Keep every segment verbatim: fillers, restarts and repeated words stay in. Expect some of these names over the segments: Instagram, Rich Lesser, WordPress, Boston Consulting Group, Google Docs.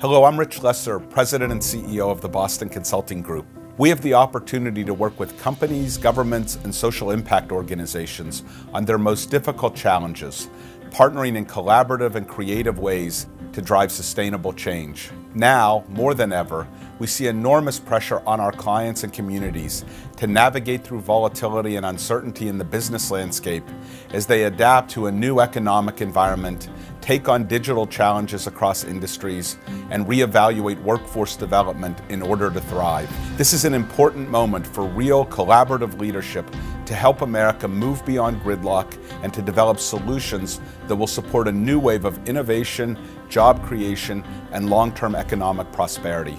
Hello, I'm Rich Lesser, President and C E O of the Boston Consulting Group. We have the opportunity to work with companies, governments, and social impact organizations on their most difficult challenges, partnering in collaborative and creative ways to drive sustainable change. Now, more than ever, we see enormous pressure on our clients and communities to navigate through volatility and uncertainty in the business landscape as they adapt to a new economic environment, take on digital challenges across industries, and reevaluate workforce development in order to thrive. This is an important moment for real collaborative leadership to help America move beyond gridlock and to develop solutions that will support a new wave of innovation, job creation, and long-term economic prosperity.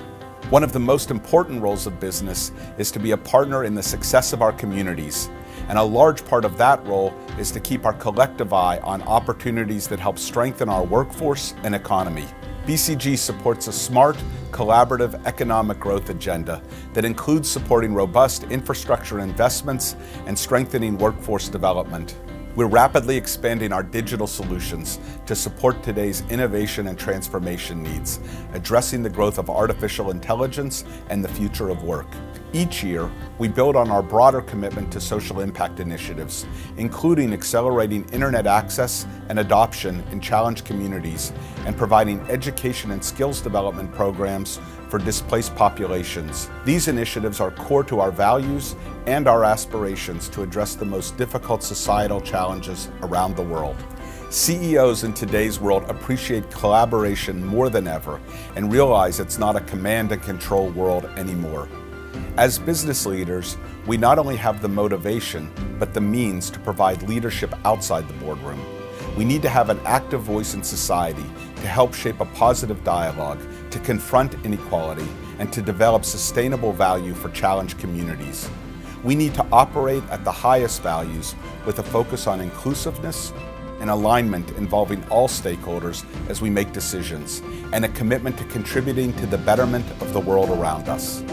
One of the most important roles of business is to be a partner in the success of our communities, and a large part of that role is to keep our collective eye on opportunities that help strengthen our workforce and economy. B C G supports a smart, collaborative economic growth agenda that includes supporting robust infrastructure investments and strengthening workforce development. We're rapidly expanding our digital solutions to support today's innovation and transformation needs, addressing the growth of artificial intelligence and the future of work. Each year, we build on our broader commitment to social impact initiatives, including accelerating internet access and adoption in challenged communities and providing education and skills development programs for displaced populations. These initiatives are core to our values and our aspirations to address the most difficult societal challenges around the world. C E Os in today's world appreciate collaboration more than ever and realize it's not a command and control world anymore. As business leaders, we not only have the motivation, but the means to provide leadership outside the boardroom. We need to have an active voice in society to help shape a positive dialogue, to confront inequality, and to develop sustainable value for challenged communities. We need to operate at the highest values with a focus on inclusiveness and alignment involving all stakeholders as we make decisions, and a commitment to contributing to the betterment of the world around us.